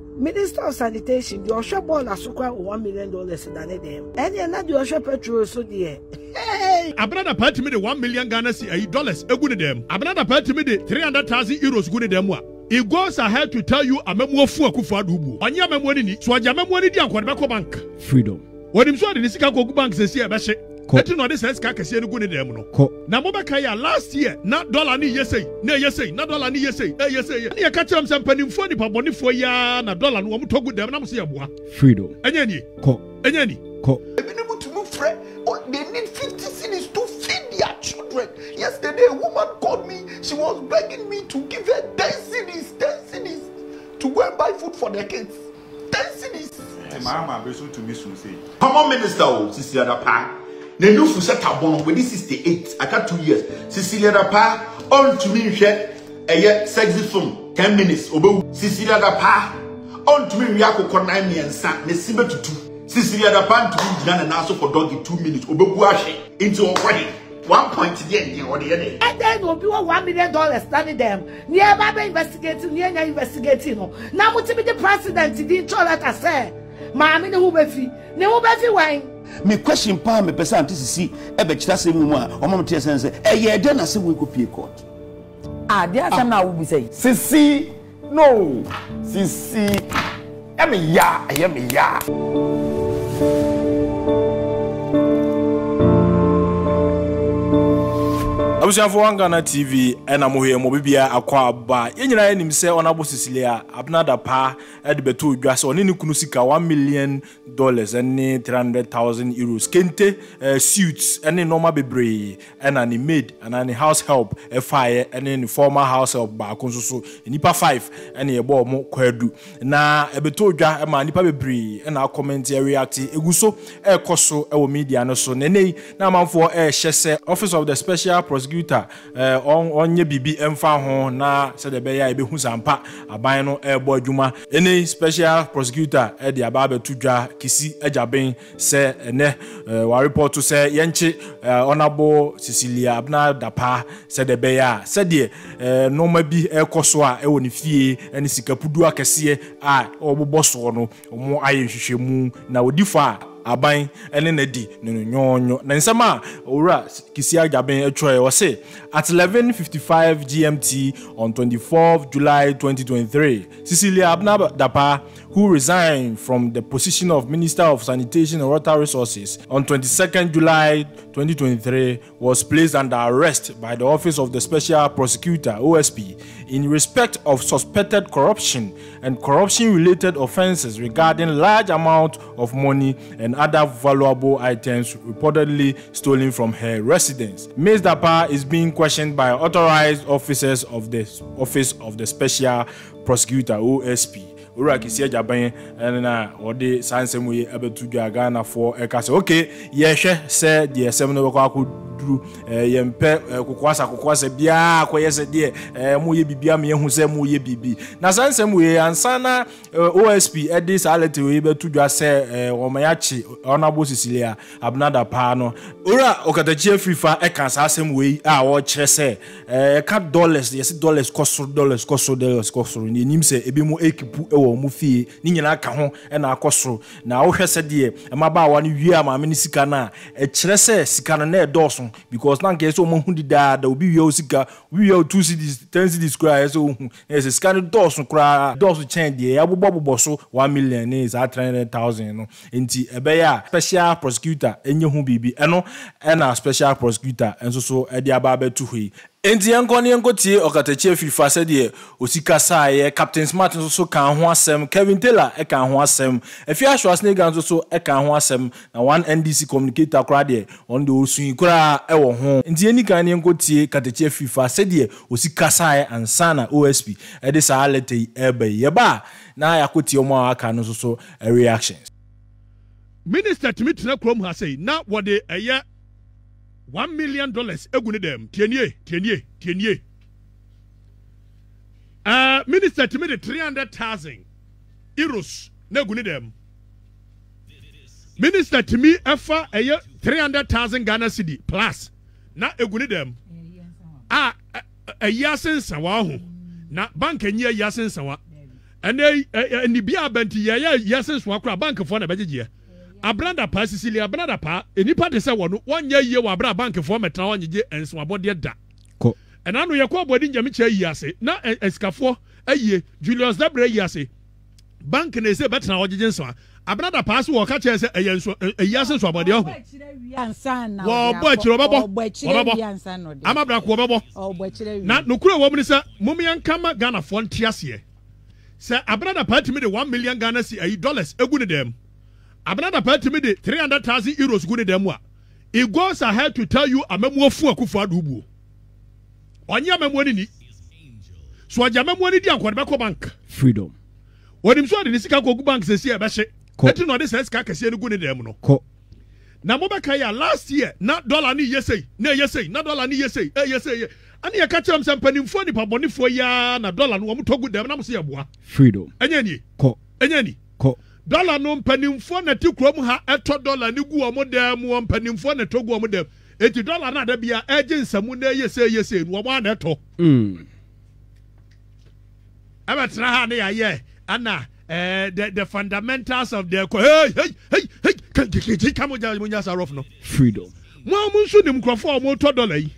Minister of Sanitation, the Osha bond asukwa $1 million than them. And then the Osha petrol so there. Hey! Abrada party me the $1 million Ghana dollars a good them. Abrada party me the €300,000 good them. It goes ahead to tell you a memo for Kufadubu. Anya Memoni, so Jamamoni Dianquabaco Bank. Freedom. What him saw the Sikaku Bank says here, Bashi. Let's know this Kakasian good them. Now Mobakaya last year, not dollar ni yes, no yes, not dollar ni yes, yes, I catch them some penny for the Paboni for ya, na dollar and one talk with them. I'm see a boy. Freedom. And any co and any co. They need 50 cities to feed their children. Yesterday, a woman called me. She was begging me to give her 10 cities to go and buy food for their kids. 10 cities. Come on, Minister Cecilia Dapaah. The new Fusetta with 68, I got 2 years. Cecilia Dapaah on to me a sexy film, 10 minutes. Cecilia Dapaah on to me Yako Konami and San Nesiba to 2. Cecilia Dapaah to be done and also for doggy 2 minutes. Obebuashi into a wedding. 1 point to the end or the other. And then we'll be $1 million standing them. Nearby investigating, near investigating. Now, what to be the president didn't tell that I said, Mammy, who be free, no be wine. Me question palm, me person to see a bitch that's a woman or Monty and say, a year then I say we could be a court. Ah, there's some now we say, Sissy, no, Sissy, I am a ya. For ONE GHANA TV and I'm here mobibia akwa ba yenyina enim se onabo Cecilia Dapaah at beto dwase onene kunu sika $1 million and €300,000 kente suits and normal bebre and an maid and an house help a fire and an former house help ba konsoso nipa 5 and e bo mo kwadu na beto dwa e ma nipa bebre and comment react eguso e koso e wo media no so nene na manfo e hyese Office of the Special Prosecutor on ye bibi mfa na se de be ya ebe hu sampa aban no ebo adwuma ene special prosecutor e de aba betudwa kisi ajaben se ene wa report to se yenchi onabo Cecilia Dapaah se de be ya se de no ma bi ekoso a e woni fie ene sikapudu akese a obobo so no mo ayehwehwemu na odifa aban ene na di nyonyo na nsama owura kisi agaben atwoe wo se at 11:55 GMT on 24th July 2023 Cecilia Dapaah, who resigned from the position of Minister of Sanitation and Water Resources on 22nd July 2023, was placed under arrest by the Office of the Special Prosecutor (OSP) in respect of suspected corruption and corruption-related offences regarding large amount of money and other valuable items reportedly stolen from her residence. Ms. Dapaah is being questioned by authorized officers of the Office of the Special Prosecutor (OSP). Urakisi Jaban and or the science we able to Ghana for a castle. Okay, yes, sir, the 7 o'clock could do Yempe Kukwasa Kukwasa Bia, Kwayasa dear, Muyabia, Muse Muyabi. Nasan we and Sana OSP at this alert to able to just say Omayachi, Honorable Cecilia Dapaah no. Ura Okatachi FIFA, Ekansasem we our chessay, $100, yes, $cost, in him say Ebimu Ekipu. Mufi, Nina Cajon, and our Costro. Now, her said, dear, and my bow, 1 year, my minisicana, a tresse, Sicana Dawson, because none gets someone who did that, there will be your Sica, we owe 2 cities, 10 cities cry, so there's a scanner Dawson cry, Dawson change the Abu Bobble Bosso, $1 million, $300,000, and tea, a bear, special prosecutor, and your home baby, and our special prosecutor, and so at the Ababa to he. Enti ankoni ankoti okatache FIFA said ye osikasa ye Captain Smart nso kan ho asem, Kevin Taylor e kan ho asem, afia Schwarzenegger nso e kan ho asem na one NDC communicator kra de on the osun kra e wo ho. Enti enikan ankoti katache FIFA said ye osikasa ye ansana OSP e de sa alete e ba ye ba na yakoti omo aka nso reactions. Minister Timitna Krom has say na what they eye $1 million eguni dem tienye minister to me the €300,000 na eguni dem minister to me efa eye $300,000 Ghana cedi plus na eguni dem a yasensa wa ho na bank enye yasensa wa And they and the Biabanti, yes, Wakra Bank for Nabadia. Abranda pa Cecilia Dapaah, and you party say one year Wabra Bank for Metrawan and Swabodia da. And I know your co boarding Jamicha Yase, not Escafo, a ye, Julius Dabre Yase. Bank and they say better now, Jensa. Abranda pass will catch us a Yasen Swabodio. Well, but you're I'm a black woman. Oh, but not Nukura woman, sir. Mumian Kama Ghana Fontiasie. Sir, Abranda paid to me the $1 million Ghana dollars a good them. Abranda paid to me the €300,000 good them. It goes ahead to tell you a memoir for Kufadubu. On your memory, so I jam money down Quabaco Bank. Freedom. What him saw the Sikaco Bank says here, Bashe. Cotton on this Kakasian good them. Namobakaya last year, not dollar ni yesay, no yesay, not dollar ni yesay, yesay. And you catch them some penny for the paboni for yan a dollar and one talk with them. I'm see a boy. Freedom. Any dollar no penny for the two cromha at $1 and you go among them, one penny for the togo among them. $80 another be an agent some one day, yes, one at all. I'm a Trahania, yeah, Anna, the fundamentals of the hey, come with Yasarovno. Freedom. Mamun Sunim Crawford $1.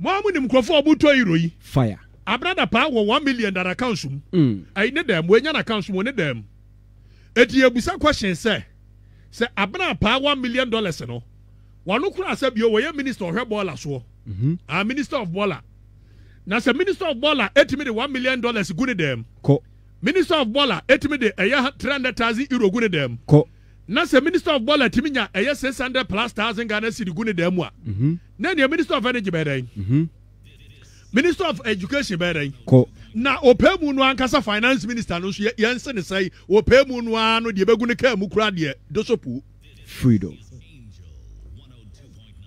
Mamunim Crawford Butoirui. Fire. Abranda Paah $1 million accounts. I need them when your accounts wanted them. It ye bisa question, sir. Sir Abranda Paah $1 million no. Walukura said you were minister of her baller so. A minister of baller. Now the minister of baller estimated $1 million good them. Minister of baller estimated €300,000 good them. Now the minister of baller timinya a year 600,000+ Ghana cedi good them. Then the minister of energy bearing. Minister of education bearing. Na ope munu ankasa finance minister no so yense ne sai ope munu anu de begu ne ka mu kura de dosopu. Freedom.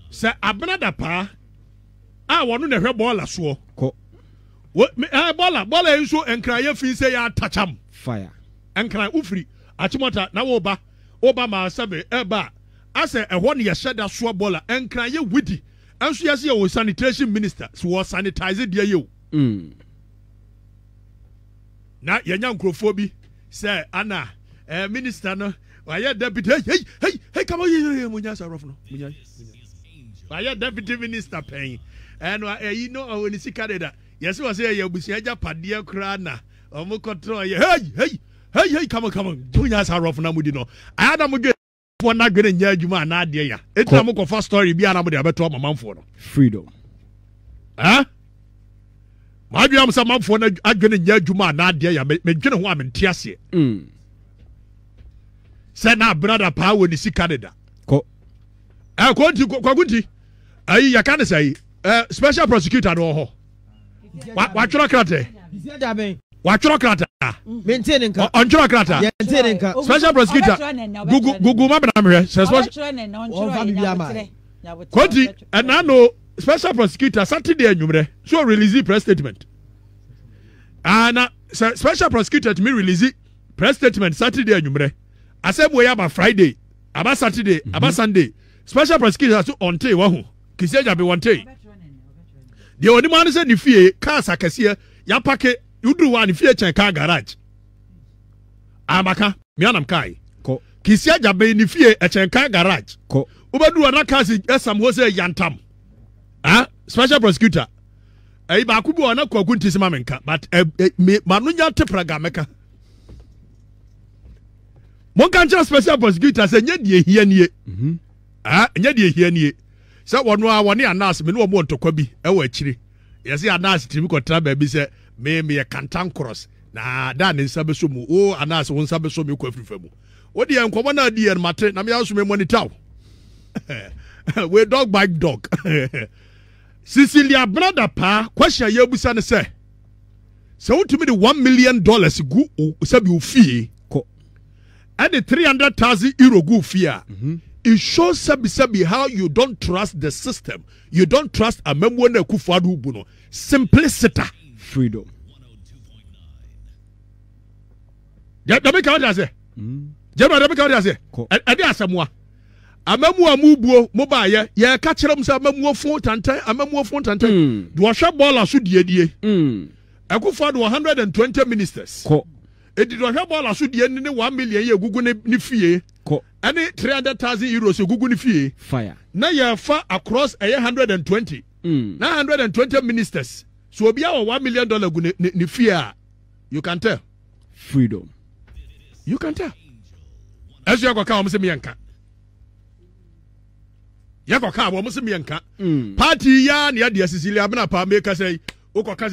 Sir Abranda Paah, I want to hear baller so. What me baller you so and cry your face say ya touch am fire and cry ufri achimota na oba oba ma sabe eba ase e one ya sheda so baller and cry ye widi and so yes your sanitation minister so sanitize dear you na ye nya nkrofo bi say ana minister no why deputy hey come on you munya sarof no munya Fire deputy minister paying, and you know I will see Canada. Yes, was here. You will see Padia Krana. Omo control. Hey, come on. Do you answer off now? We did not. I had a good one. Not getting your Juma Nadia. It's a more first story. Be an amount of my mom for freedom. Huh? My dream is a month for not getting your Juma Nadia. Make you know what I'm in Tiasi. Send our brother power when you see Canada. I Kwagunti. You can't say special prosecutor or Watchocrata maintaining on Chocrata special prosecutor Google Mabramre says what and I know special prosecutor Saturday and Yumre so release press statement and special prosecutor to me release press statement Saturday and Yumre. I said we have a Friday about Saturday about Sunday. Special prosecutor to on te wahu. Kiseja be one te. The only man is in fear, cars are cassia, yapake, you do one if you car garage. Amaka, Mianam Kai. Kiseja be in fear, a car garage. Ubadu and Akasi, Esam was a yantam. Ah, special prosecutor. A bakubu and a coguntis mamenka, but a manunya tepragameka. Monkancha special prosecutor said, ye. Ah, nyadi ehia nie. Se wono a woni anas me no mo ntokwa bi e wa akiri. Ye se anas timi kotra ba bi se me kantan cross. Na da ne nsa beso mu. O anas won nsa beso me kwa frifa mu. Wo de enkomo na di en mate na me aso me monitor. We dog by dog. Cecilia Dapaah kwasha ye busa ne se. Se wotumi de $1 million gu se bi ofie. Ko. And the €300,000 gu ofie a. It shows Sabi how you don't trust the system. You don't trust a memwana kufadu buno. Simplicity. Freedom. I could find 120 ministers. It did not help all us the end in 1 million year Google Nifie. Any 300,000 euros you Google Nifie. Fire. Now you are far across 120. 920 ministers. So be our $1 million Nifia. You can tell. Freedom. You can tell. As you are come, Mianka. Yakoka, almost Mianka. Party yarn, ya dear Cecilia Dapaah, make us say. Any other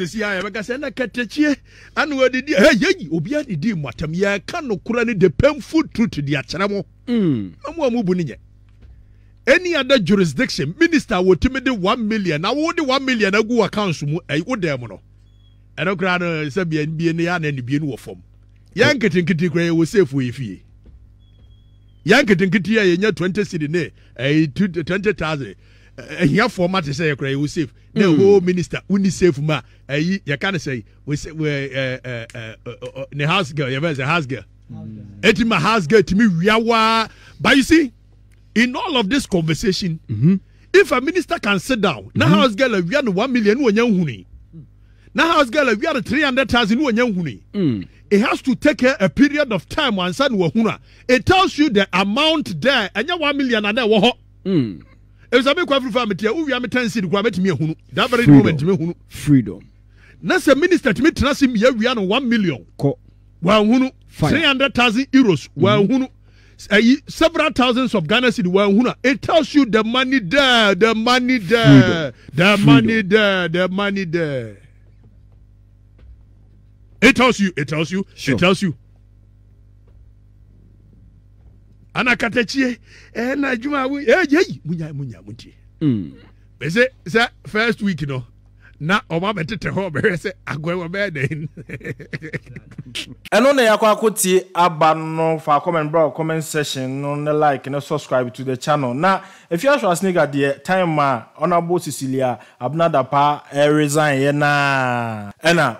jurisdiction, minister would timidate 1 million. I would 1 million. I go accounts. I would demono. And a grand Serbian BNN and BNO form. Yanket and Kitty Gray was safe with ye. Yanket and Kitty, I know 20 cedine, a 20,000. Here format is a cry, we save. No, whole minister, we need save ma. You can't say, we say, the house girl, you're a house girl. Etima house girl to me, we are. But you see, in all of this conversation, if a minister can sit down, now house girl, we are 1 million, we are now house girl, we are 300,000, we are. It has to take a period of time, and son, it tells you the amount there, and you're 1 million, and there, if I make every family, we are tendency to grab me a that very moment. Freedom. That's a minister to me, Trasim, here we are 1 million. Well, 300,000 euros. Well, several thousands of Ghana city. Well, it tells you the money there, the money there, the money there, the money there. It tells you, it tells you, it tells you. Anakatechi, and I do. They say that first week, you know, now Obama better home. I say, I go bed then. And on the Aquacuti Abano for comment, bro, comment session on the like and subscribe to the channel. Now, if you are a sneaker, dear, time, Honorable Cecilia Dapaah, resign, and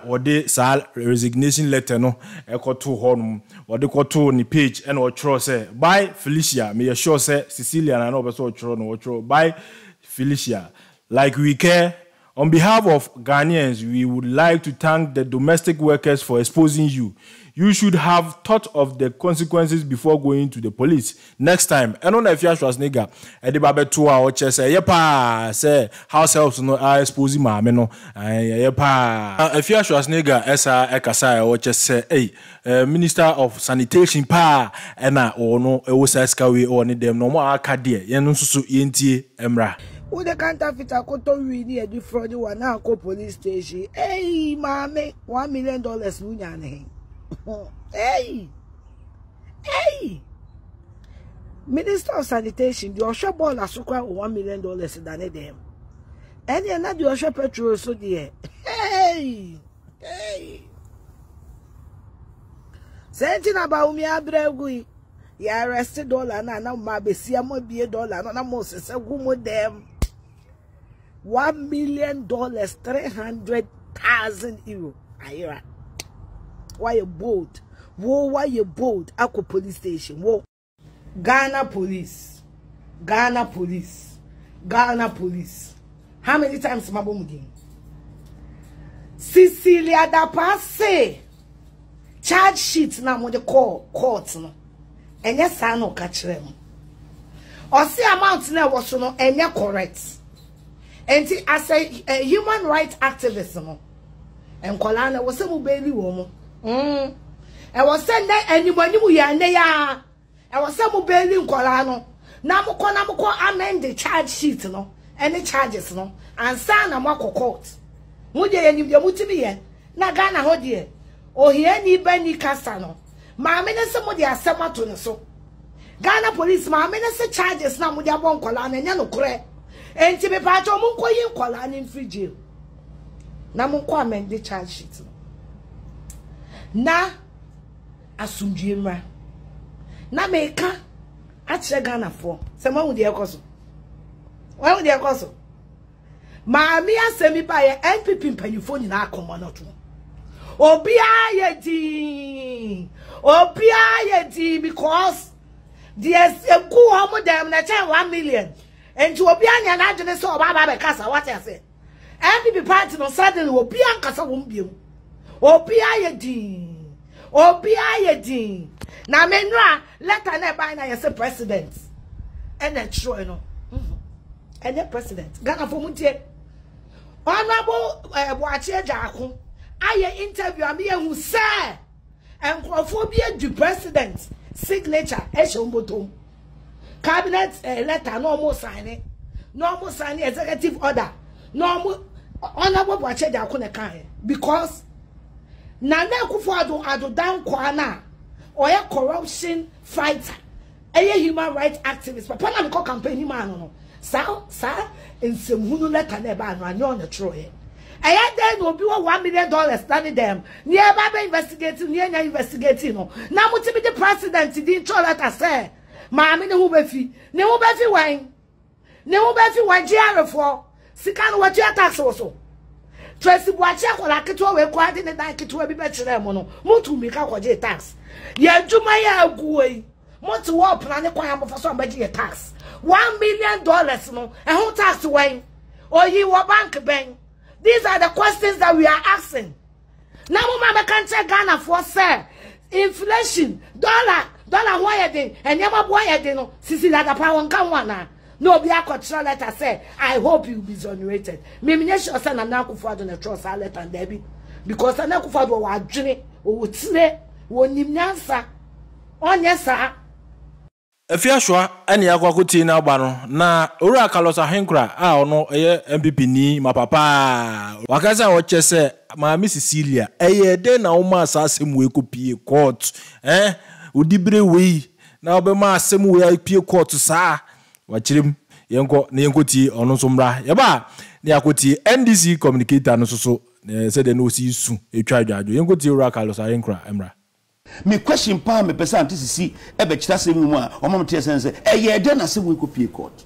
or the sal resignation letter, no, echo to home. Or the cotton page and or trust by Felicia. May assure say Cecilia and I know so true by Felicia. Like we care. On behalf of Ghanaians, we would like to thank the domestic workers for exposing you. You should have thought of the consequences before going to the police. Next time, I don't know if you are Schwarzenegger, Eddie Babetua or Chess, yepa, say, house helps no, I expose him, no, yepa. If you are Schwarzenegger, Esa, Ekasa, or Chess, hey, Minister of Sanitation, pa, and I, or no, Ewosaskawi, or any them, no more Arcadia, Yanusu, Yenti, Emra. Who the counterfeit I could tell you a defrauded one now called police station. Hey, mommy, $1 million Munyane. Hey, hey, Minister of Sanitation, the Osha ball has required $1 million than them. And you're not the Osha petrol, so dear. Hey, hey, something about me, Abreu. You arrested dollar now, my baby, I'm going to be a dollar. And I'm going to say, them. $1 million, 300,000 euros. I hear it. Why you bold? Whoa, why you bold? Ako police station. Whoa. Ghana Police. Ghana Police. Ghana Police. How many times am I going? Cecilia Dapaah say charge sheet now when the court no. Enye saa no ka kire mu. O si amount na wo so no enye correct. Enti as a human rights activist no. Enkola na wo se mu baby wo mu. E wo se na anybody mu ya na ya. E wo se mu baby nkola no. Na mo ko amend the charge sheet no. Any charges no. Ansa na mo court. Mu de enim de mutimi ye. Na Ghana ho de. Ohia ni ba ni kasa no. Mamma some dia asema to so Ghana Police mamma say charges na mudia bon kola na nya no kure enti be pa to mun koyin kola na free jail na mun ko amend the charge sheet na asumdie mra na meka a che Ghana for say mawu dia koso mawu dia koso mamma asemi ba ye NPP mpanifo nyina akomo na to Obi ayeti because there's a cool home them na change 1 million. And to Obi anya na adwene so Baba be kasa what I say. Every party no suddenly Obi an kasa won biom. Obi ayedin. Na menua letter na ba na yese president. Ene tro eno. Ene president. Ghana for mutie. Honorable Boachi Agyaku. Aye interview am ye hu say. Enkrofo bi edu president signature e she mbotom. Cabinet letter no mo sign executive order. No mo honorable Boachi Agyaku na kan because na Akufo Addo dan kwana or a corruption fighter, a human rights activist. But when I call campaign man, sir, in some who letter never and you're on the troy. I had then will be $1 million standing them. Nearby investigating. Now, what to be the president? He didn't tell that I said, Mammy, the Hubefi, Nebubefi Wang, GR4, Sikan, what your tax also. Tracy Watcher, like it all required in the night to a better mono. Motu make out what your tax. Yet, do my way. Motu war plan a quam for somebody a tax. $1 million, no, and who tax away? Or ye were bank bang. These are the questions that we are asking. Now, Mamma can't check Ghana for sale. Inflation, dollar wired and never wired in Cecilia Dapaah Kawana. No, be a control letter say, I hope you be exonerated. Mimi Nesho send an Akufo Addo trust her letter and Debbie. Because an Akufo Addo was dreaming, or today, or Nimnansa. On yes, sir. If you are sure, any Akuakuti now, Baron, now, Ura Kalosa Henkra, I don't know, MPP ni, my papa. Wakaza Ochese, my Miss Cecilia, a day now, my assassin will be court, eh? Udibre we now be my same way, peer court, sir. Wachirim yenko ne yenkoti ono so mra yeba ne akoti NDC communicator no so so said no si su etwa adwajo yenkoti ura Carlos Arenkra emra me question pa me pesa antisisi e be chira semu mu a omam tie sense e ye de na se we ko pie court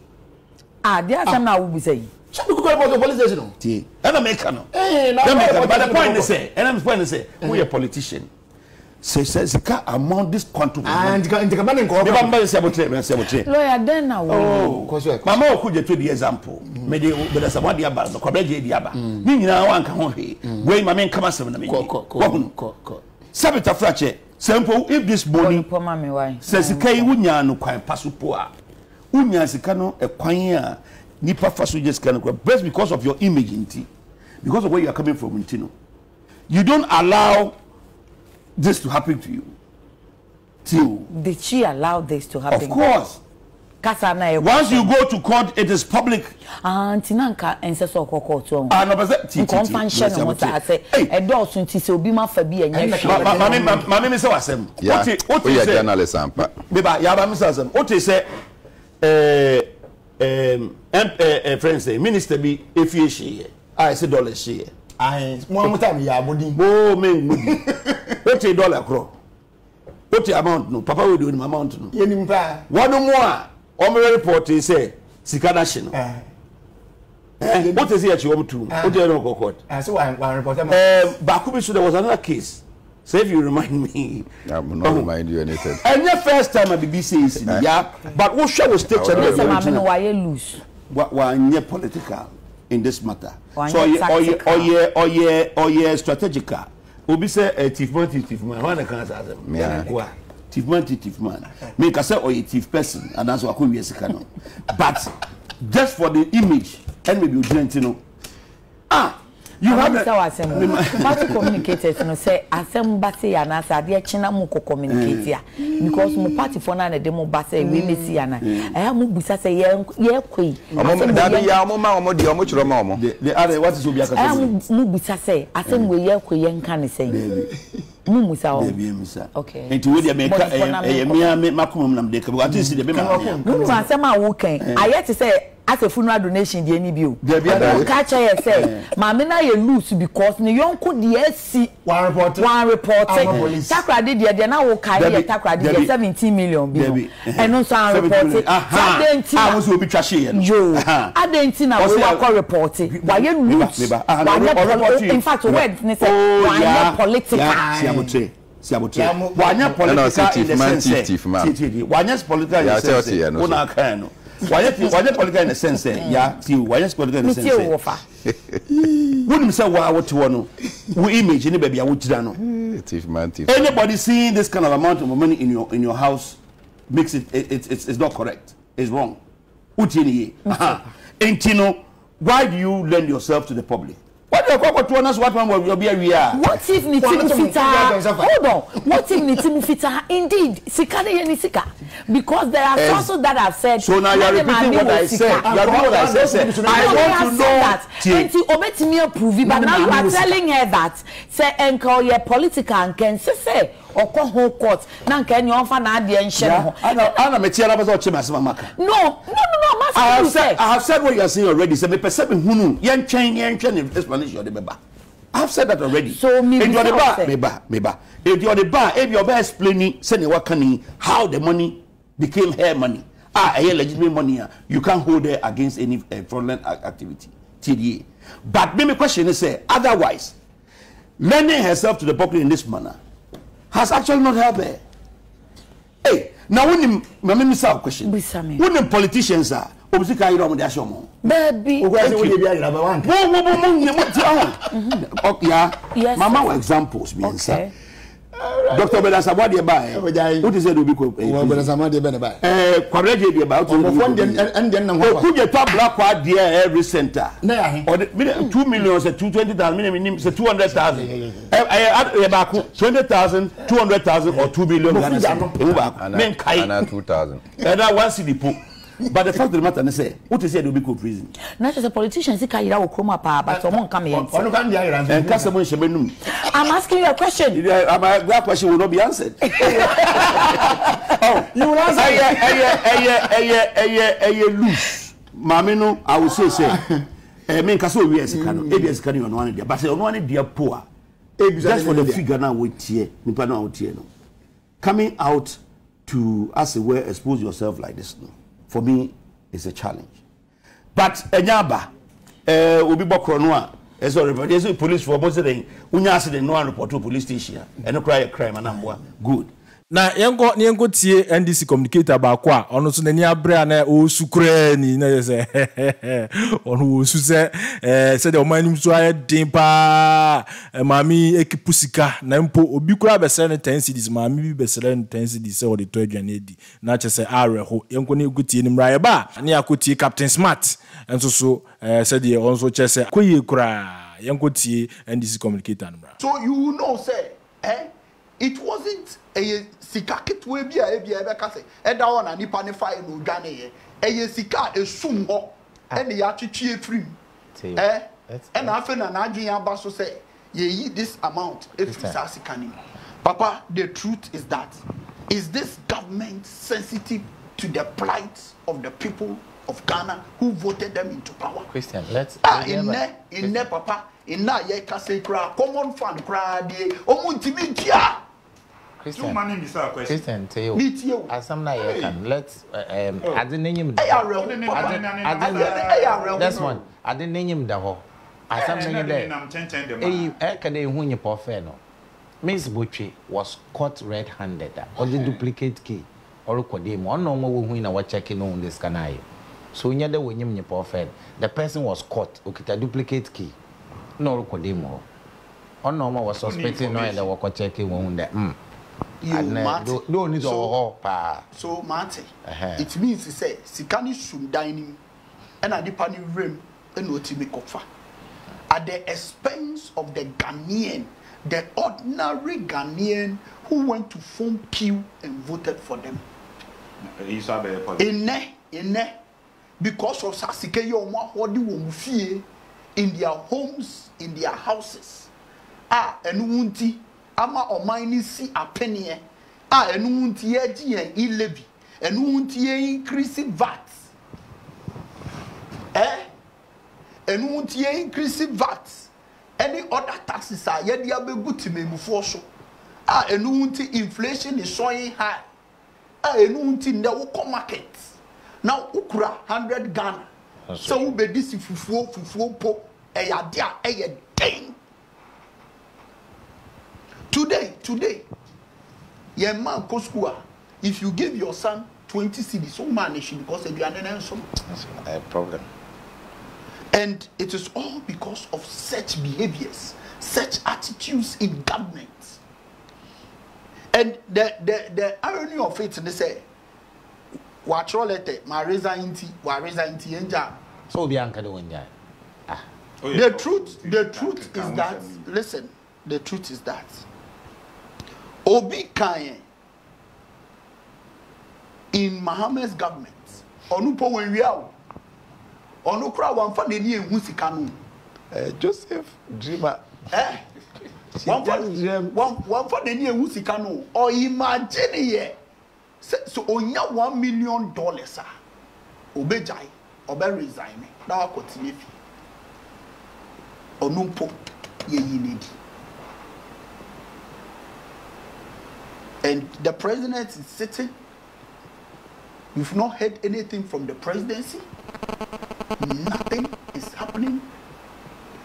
ah dia sam na wo bi say so me ko go to police station tie e na make no eh na but the point is say and I'm point is say we a politician says among this quantum and the commanding corps. Lawyer, then now, Mamma could get to the example. Maybe there's a one about the Cobbage Diaba. Meaning, I want to come home. Wait, my man, come as a Sabbath of Fratchet. Sample, if this morning, poor mammy, why says the Kay Uniano quite Pasupua. Unia Sicano, a quire, Nipa Fasu just can go best because of your image in tea, because of where you are coming from, Intino. You don't allow this to happen to you. Did she allow this to happen? Of course. Once you go to court, it is public. Antinanka ancestor court. Ah, no, but confusion. I say, a dog soon to be my Fabi and Mammy Miss Awesome. Yeah, journalist. Biba, Yaba Miss Awesome. What is a friend say, Minister be if you she. I said, dollars she. I one time, Yabudi. Oh, man. $80 crore. What amount no? Papa will do in amount no. One more. Omre report is say Sikadashin. What is it you want to? What do you know court? So I report. Bakubi, so there was another case. So if you remind me, I'm not remind you anything. And the first time at the BBC is in yeah, but what shall we state? Why lose? Why near political in this matter? So or strategical. Obi say thief man. Why na can't say them? Why? Thief man. Me can say a thief person, and that's why I couldn't be a second. But just for the image, and maybe you didn't know. Ah, you have to communicate. No say asem basi ya na sa dia china mu ko communicate ya because mu party for na demo basi we me see ya na. Eh mu busa say ye kwai. Omo da bi ya omo ma omo di omo chiro ma omo. The are what is obi aka say. Mu busa say asem we ye kwai ye nka ne say. Mu musa o. Okay. Enti we dey make me makum na mdeka. What is the be ma. Mu asem a wo kan. Ayet say as a funeral donation, the NBU. The catcher yourself. Mamina, you lose because you don't could the SC one report. Takra did the other now. Carry Takra did 17 million. And also, I reported. I was will be trashy. Joe, I didn't know what I reported. Why you lose? In fact, word, why political? Why political in the political why not political in a sense? Yeah, see, why not political in a sense? Anybody seeing this kind of amount of money in your house makes it's not correct. It's wrong. Why do you lend yourself to the public? What if hold on. What if Nitimufita indeed Sika Nisika? Because there are sources that have said. So now you are repeating what I said. You are repeating what I said. I want to know that. But now you are telling her that say enko ye political and can say or come home court. Now can you offer na the ancient? I know. Me tell about Chimasimamaka. No. I have said what you are saying already. Say me perceive hunu yen chain explanation of the baby. I have said that already. So me if you are the bar, if you are the bar, if you are explaining, saying what can how the money became her money. Ah, legitimate money. You can't hold her against any fraudulent activity. TDA. But my question is, otherwise, lending herself to the public in this manner has actually not helped her. Hey, now when you say a question, when the politicians are, baby, Mama were examples, me answer. Doctor Belasa, what do you buy? What is it? Do you buy? Every center. 2 million, 220,000, 200,000. 20,000, 200,000, or 2 million. And 2,000. And I want city pool. But the fact of the matter is, what is it to be called prison? Not as a politician, but someone come here. I'm asking you a question. That question will not be answered. Oh, you will answer. Loose. Mamino, I will say, I mean, Casso, we are on one idea, but on one idea poor. That's for the figure now with here, Nipano out here. Coming out to, as it were, expose yourself like this. For me, it's a challenge. But Enyaba, Obi Bokronwa, there's a police for both of them. Unyasi de no one report to police station and no cry a crime and I'm good. Na yengo niengo tie NDC communicator ba kwa ono so nani abre na o sukre ni na se ono su se se de o manim so aye din pa mami ekipusika na mpo obi kura be sere 10 cities mami bi be sere 10 cities se o de to adwane edi na che se areho yengo ne gutie ni mra ye ba na yakotie Captain Smart enso so se de onso che se koyi kura yengo tie NDC communicator mra. So you know say it wasn't a sika ketwe bi a bi ebe ka se e da won ani pa ne fa e no dwane ye e ye sika esum ho e ne ya twetwe free e na afi na adwen aba so say ye yi this amount if isa sika ni papa. The truth is that is this government sensitive to the plight of the people of Ghana who voted them into power? Christian, let's in ne papa in na ye ka se kra common fund kra de omuntimi ntia. Christian, to you. As some let's. I didn't name him. That's one. I didn't name him the whole. As some name there. Miss Butchie was caught red-handed. Or the duplicate key. Or Kodemo. No more winner were checking on this canal. So near the winning your perfect. The person was caught. Okay, the duplicate key. No Kodemo. Or no more was suspecting no other were checking on that. So Marty, it means he said, Sikani soon dining and a dipani rim and Otimicofa at the expense of the Ghanaian, the ordinary Ghanaian who went to form queue and voted for them. Because of Sasike Yoma, what do you fear in their homes, in their houses? Ah, and Wunti. Ama omaini si apeniye a enu ntie gien ilevi enu ntie increase VAT enu ntie increase VAT any other taxes are ye dia begutimemfo so a enu ntie inflation is soaring high a enu ntie na wo market na ukura 100 Ghana so we be this fufuo po e ya dia e ye den. Today, your man Koskua, if you give your son 20 cedis, so manage because they are not handsome. That's a problem. And it is all because of such behaviors, such attitudes in government. And the irony of it, they say, the truth is that Obi Kanye in Mohammed's government, onupo wenwiao, onukra wanfane ni enhusikanu. Joseph Dreamer. Eh? Wanfane ni enhusikanu. Or imagine here. So onya $1 million obejai obe resign na akotine fi onumpo ye yinedi. And the president is sitting. We've not heard anything from the presidency. Nothing is happening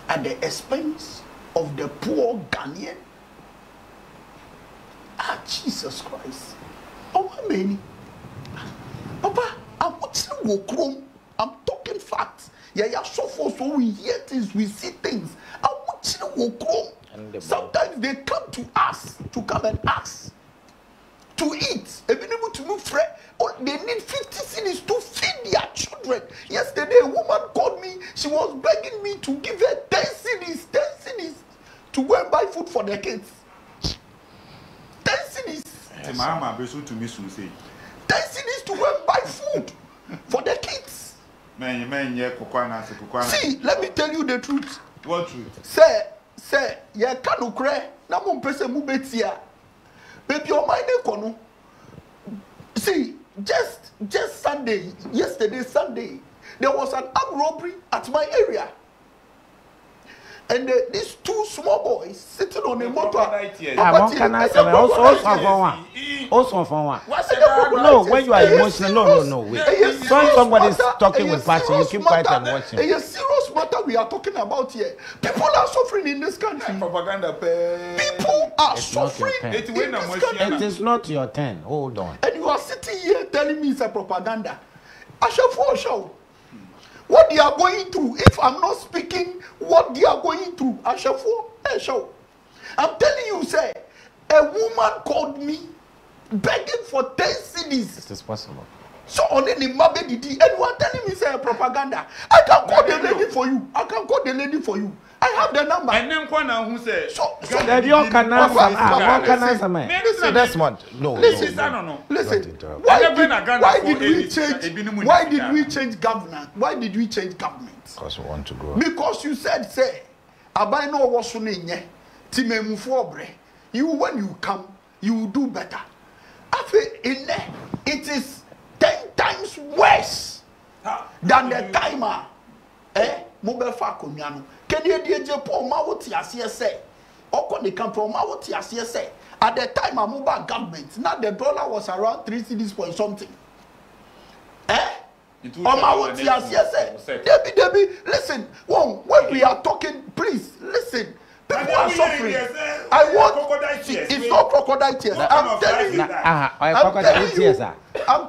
at the expense of the poor Ghanaian. Ah, Jesus Christ. Oh, how many? Papa, I'm talking facts. Yeah, so far, so we hear things, we see things. Sometimes they come to us to come and ask to eat. They need 50 cities to feed their children. Yesterday, a woman called me. She was begging me to give her 10 cities to go and buy food for their kids. 10 cities. Yes. 10 cities to go and buy food for their kids. See, let me tell you the truth. What truth? Say, you can't cry. Na mon pese mu betia. Baby, your mind is gone. See, just yesterday, Sunday, there was an armed robbery at my area. And these two small boys sitting on a motor. No, when you are emotional, no, wait. When somebody is talking with passion, you keep quiet and watching. A serious matter we are talking about here. People are suffering in this country. Propaganda. People are suffering in this country. It is not your turn. Hold on. And you are sitting here telling me it's a propaganda. I shall fall short. What they are going through, if I'm not speaking what they are going through, I shall fall. I'm telling you, sir, a woman called me begging for 10 cities. This is possible. So on any mabe didi, anyone telling me, sir, propaganda. I can call the lady for you. I have the number. And then who said, so that you can answer me. That's what. Listen. Why did we change government? Because we want to grow. Because you said, say, Abai no wasunenye, timemu fobre. You, when you come, you will do better. It is 10 times worse than the timer. Eh? Mobefa kunyano. At the time I moved back government, now the dollar was around 3 cedis point something. Eh? Listen, when we are talking, please listen. People are suffering. I want. It's not crocodile tears. I'm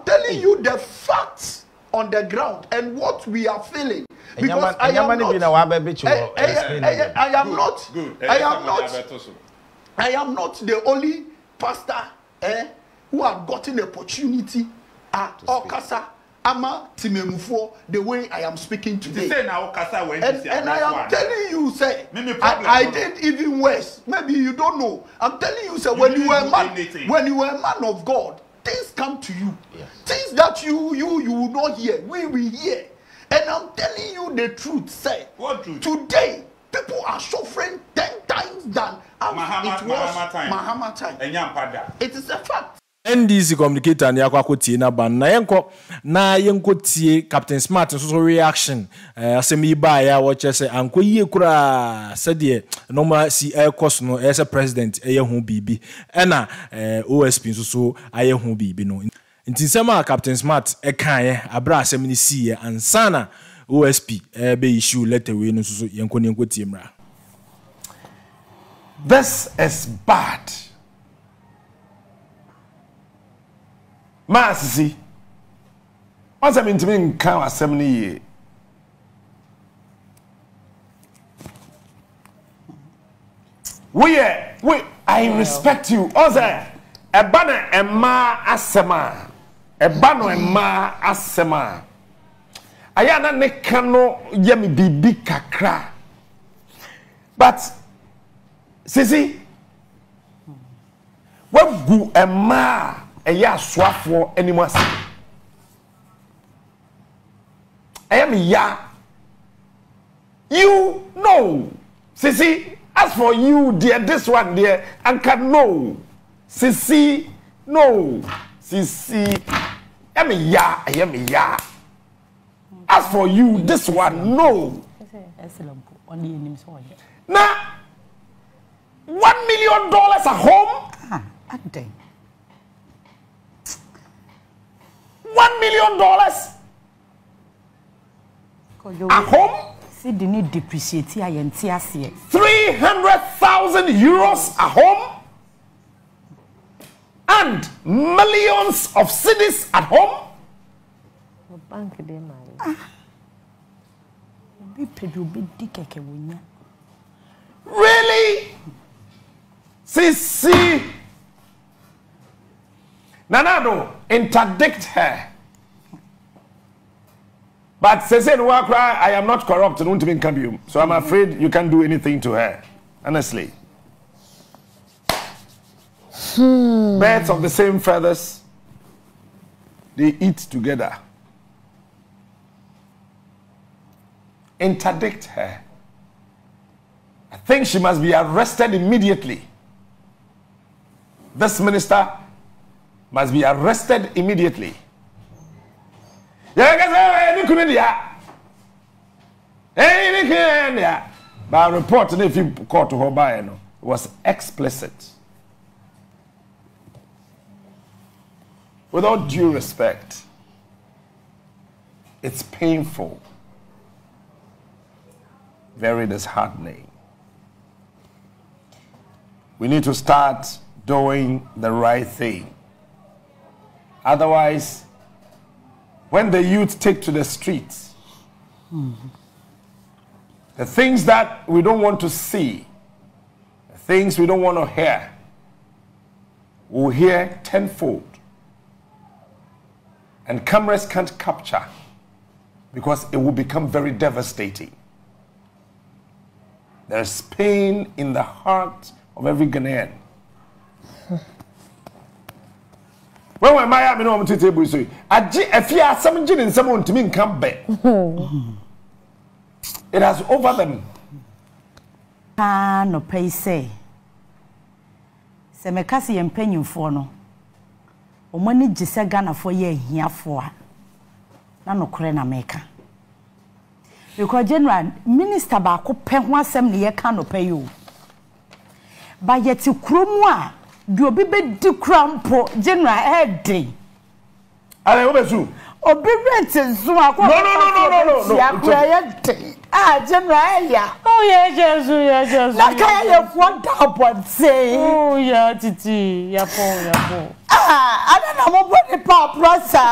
telling you the facts on the ground and what we are feeling. Because I am not the only pastor who have gotten the opportunity at Okasa Ama Timemufo the way I am speaking today. And I am telling you, sir, I did even worse. Maybe you don't know. I'm telling you, sir, when you were a man of God, things come to you. Yes. Things that you will not hear, we will hear. And I'm telling you the truth, sir. What truth? Today, people are suffering 10 times than it was Mahama time. It is a fact. NDC communicator and Yakwa Tina Ban na yenko tie Captain Smart and social reaction. Semi by watches and Kura said ye normal see air cost no as a president a home BB and OSP so I home BB no. Intisema Captain Smart ekaye abra semini see and sana OSP be issue letter we no so yenko tiemra. This is bad. Massy, once I mean to me in Kawa 70 years, I respect you. Oza, Ebana Emma Asema. Ebano Emma Asema. Ayana Nekano Yemi Bibi Kakra. But, Sisi, what do Emma Eya swap for anyone? I am ya. You know, Sisi. As for you, dear, this one, dear, Anka, no. Sisi, no. Sisi, I am ya. As for you, this one, no. Now, $1 million at home? $1 million? At home? €300,000 at home and millions of cedis at home. Really? Sisi Nanado, interdict her. But Cecilia Dapaah, I am not corrupt, so I'm afraid you can't do anything to her, honestly. Birds of the same feathers, they eat together. Interdict her. I think she must be arrested immediately. This minister must be arrested immediately. But report, if you call to her, was explicit. Without due respect, it's painful, very disheartening. We need to start doing the right thing. Otherwise, when the youth take to the streets, the things that we don't want to see, the things we don't want to hear, we'll hear tenfold. And cameras can't capture because it will become very devastating. There's pain in the heart of every Ghanaian. When we my no am table so afia asem gin nsem ontimi nka be. It has over them. No pay say. Se me kase ye mpanyimfo no. Omani gise Ghanafo ye ahiafo a. Na nokore na meka. Because general minister ba ko pe ho asem ne ye ka no pay o. Ba ye ti kromu a Obi be di crampo general head day. Ale obezu. Obi rent zo akwa. No. Ah general ya. Oh yeah, Jesus. Na ka ya fo down say. Oh yeah, titi, ya po. Ah, ana na mo body pa prosa.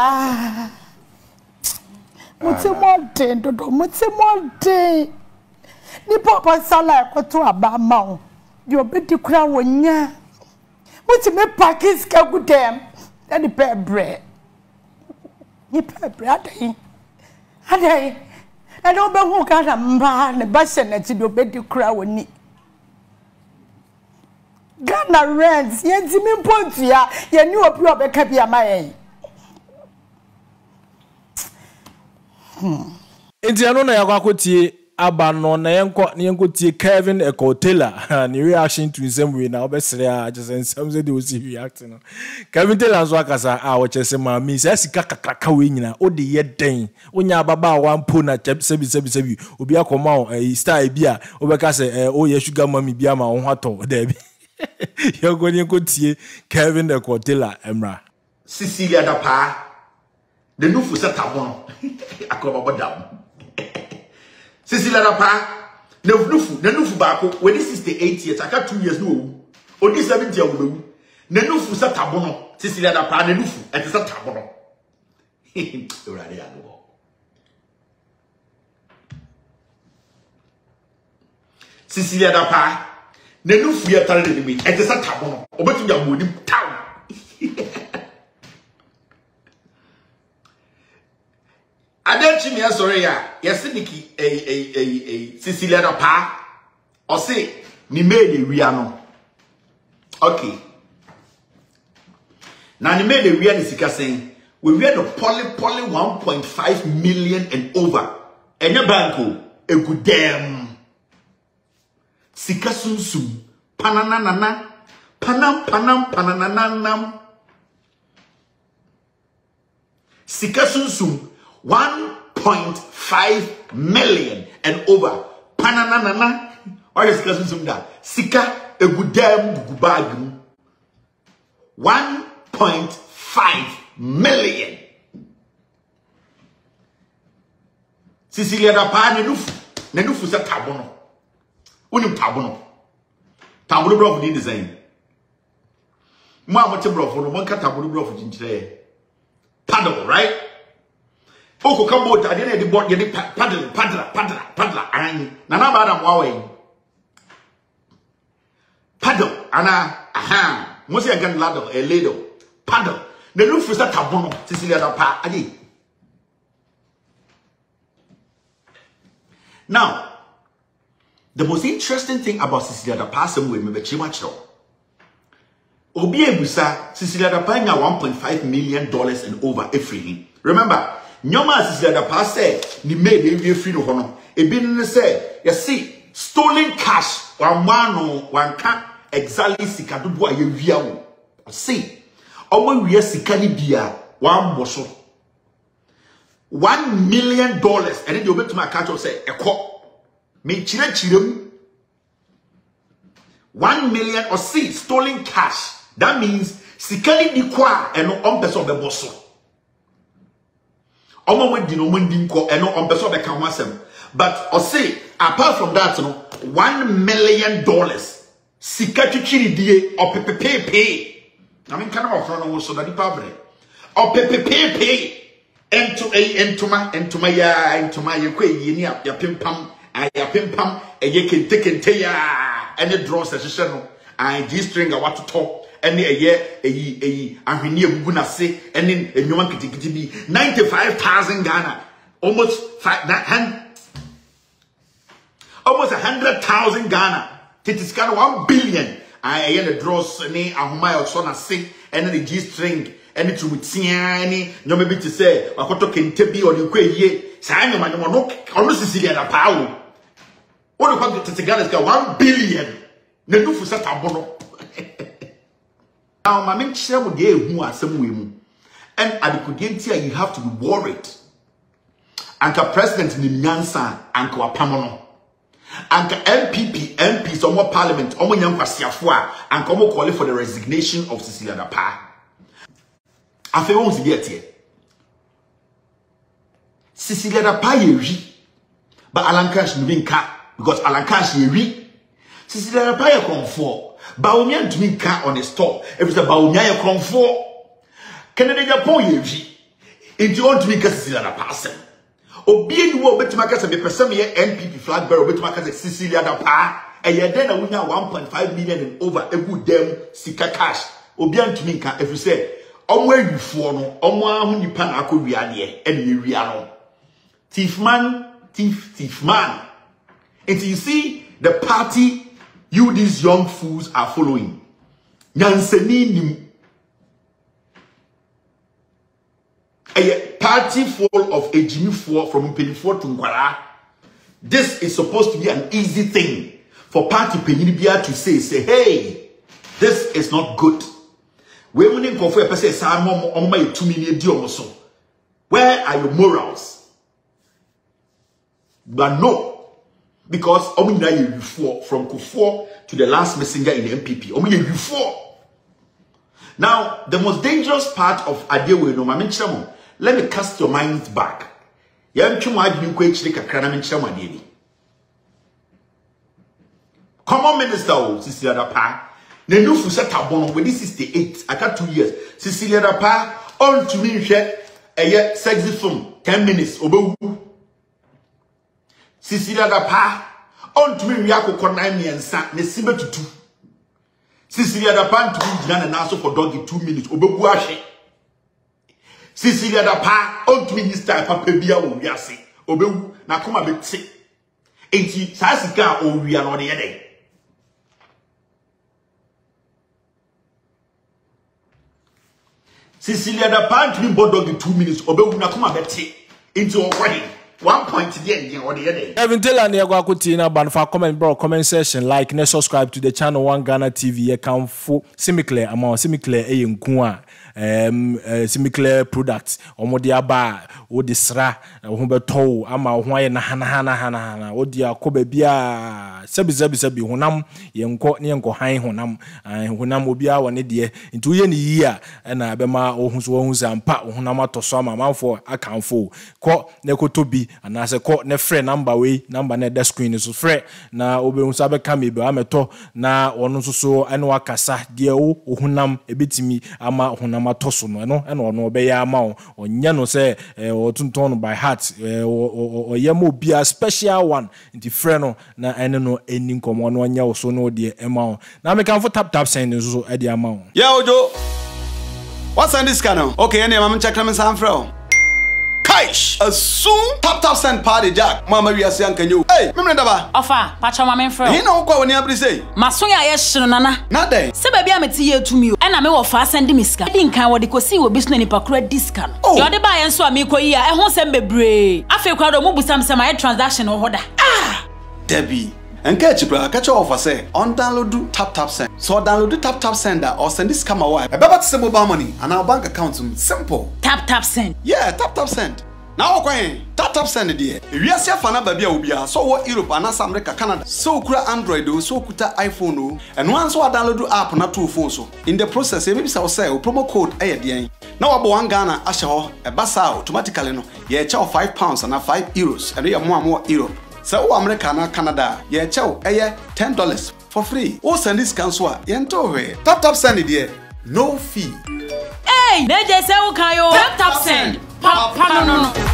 Mutimo den. Ni papa sala ko to aba ma. Yo be di kra wonya. What you make packets can go them? That the pair bread. You pair bread. I don't know who got a man, the bastion that you obey the crown. Ghana rents, yet you mean Pontia, you knew a proper capia my. Indiana Yakuti Abanon, Nyanko Kevin a Taylor, and you reaction to his way now. Best just and something do see reacting. Kevin Taylor's workers are our chess and my miss. I see Kakawina, oh, the yet dang. Unya Baba, one puna, chap, sebi, Ubia Comau, a star beer, Obacasa, oh, yes, sugar mommy, Biama, on Hato, Debbie. You're going to see Kevin a Taylor, Emra. Cecilia Dapaah, the new Fusatabon, I come about down. Cecilia Dapaah, the nufu bako. When this is the 8th year, I got 2 years no. Or this 7th year no. The nufu sa tabono. Cecilia Dapaah, the nufu at sa tabono. Cecilia Dapaah, Nenu fuya tare de mi. E tesa tabon. Obetu ya moni taw. Adenchi mi asore ya. Yesiniki Cecilia Dapaah. O se ni made the wia no. Okay. Na ni made the wia ni sika sen. We were the poly 1.5 million and over. And your banko, a good damn. Sika sum sum. Pananana. Panam, panam, panananam. Sika sum sum. 1.5 million and over. Pananana. Or is sika sum sum da? Sika, a good damn gubagum. 1.5 million. Cecilia Dapaah nenufu se tabono. Unim tabono. Tabono brof di design. Mo amote brof no monka tabono brof jinjire. Paddle, right? Oko kambo ta de board ye de paddle an. Na na ba da mo awen. Paddle ana aha. Mo se gan ladle e ladle. Paddle. The roof is that tabono, Cecilia Dapaah. Again. Now, the most interesting thing about Cecilia Dapaah, some way, maybe Chimacho. Obie Busa, Cecilia Dapaah nya $1.5 million and over every. Remember, Nyoma Cecilia Dapaah said, Ni made every free no hono. Ebin said, you see, stolen cash, one can't exactly see Kadubwa Yaviao. See. Omo we sikani bia wan boso $1 million and then you bet my catch say eko me chire chirem $1 million or see stolen cash. That means sikani di kwa eno on person be boso omo we di no mandi nko eno on person be kan wasem, but or say apart from that no $1 million sikatu chiri die or pepepepe. I mean, kind of run also that the public or pay and to my ye up your pim pam and your pim pam and ye can take and tear and it draws a session. I G string I want to talk and a year a near gonna say and then a new one could be 95,000 Ghana almost 100,000 Ghana. It is kind of 1 billion. I hear the draws, any, I my son, I sing, and then the G string, and it's with Siani, no maybe to say, I got to Kentucky or the Quay, ye, Simon, my no, almost Cecilia Dapaah. All the country to Ghana's got 1 billion. No, no, for such a bono. Now, my men share with you who are some women, and at the Kudentia, you have to be worried. Anka President Nyansa, Anka Pamano. And NPP, MPs, or more parliament, or more young Pasiafua, and come calling for the resignation of Cecilia Dapaah. I feel once get here. Cecilia Dapaah ye, but Alan Cash Nubinka, because Alan Cash ye. Cecilia Dapaah come for, Baumia Nubinka on a store, if it's a Baumia come for, Canada Japon ye, if you want to make Cecilia Dapaah. Obie ni wo betima kase be person ye NPP flag bearer betima kase Cecilia Dapaah and ye den na we nya 1.5 million and over e good dem sika cash obi antumi nka if you say omo awifo no omo ahu nipa na akowia de e na ewia no thief man until you see the party you these young fools are following nyanseni nim eye party full of a Jimmy Four from Penifo to Ngwara. This is supposed to be an easy thing for party Penibia to say, hey, this is not good. Where are your morals? But no, because Omina Four from Kufor to the last messenger in the MPP. Omina Four. Now, the most dangerous part of Adewe no Mamenchamo. Let me cast your mind back. Come on, Minister, Cecilia Dapaah. Nenufu set abono with 68. I got 2 years. Cecilia Dapaah on to me a sexy film 10 minutes. Cecilia Dapaah on to me, we are me and San, Nessiba to two. Cecilia Dapaah to be and also for doggy 2 minutes. Obeguashi. Cecilia Dapaah on to Minister of Pebia, we are sick. Obew, Nakuma be sick. Enti Sasika, or we are not the other. Cecilia Dapaah to be doggy 2 minutes. Obew, Nakuma be sick. Into a wedding. 1 point again or the other. Kevin Taylor and Yaguakutina ban for comment bro comment section like and subscribe to the channel One Ghana TV account for similar amount similar ayunkua similar products or modia bar or disra humberto ama why na hana hana hana hana or dia kobe bia sebi sebi sebi honam yenko nyanko high honam and honam obia one dear into any year and I bema or who's one who's and pat honamato swam amount for account for caught neko to be. And as a court, ne friend number way, number net the screen is fret. Now, Obe Unsabe Kami, Bameto, now, or no so, and Wakasa, Gio, Uhunam, a bitimi, Ama, Hunama Tosun, and or no Beya Mao, or Yano say, or Tunton by heart, or Yamu be a special one, the Freno, na Eno, ending come on 1 year or so, no dear amount. Now, make for tap tap send is so at the amount. Yao Joe, what's on this canal? Okay, any mamma check them in San Fro. Kaish! Assume Tap Tap Send party Jack. Mama we are saying can you? Hey, me daba. Offer, pacha mama friend. He no kwa woni abri say. Masunya ye shino nana. Na dey. Se baby ameti ye to me o. Ena me wo fa send me sika. Di nkan wo de kosi wo biso ni pakura discount. Yo de ba ye nso a me koyi a ehun sem bebre. Afi kwa do mo busam sem a transaction o hoda. Ah! Debbie. Enke chipra catch offer say on download Tap Tap Send. So download Tap Tap Send or send this camera wire. Be about to mobile money and our bank account simple. Tap Tap Send. Yeah, Tap Tap Send. Now okay, Tap Tap Send there. We are see fana baby obia. So what Europe and America Canada. So kura Android o, so kuta iPhone o. And once we download app na two phones so. In the process maybe say o promo code ayedian. Now about One Ghana asho e basa automatically no. Ye cha £5 and €5 and you more Europe. So, America and Canada, yeah, chow, aye, $10 for free. Oh, send this council, yentove. Tap Tap Send it here, no fee. Hey, they just say, okay, Tap Tap Send. Papa, no.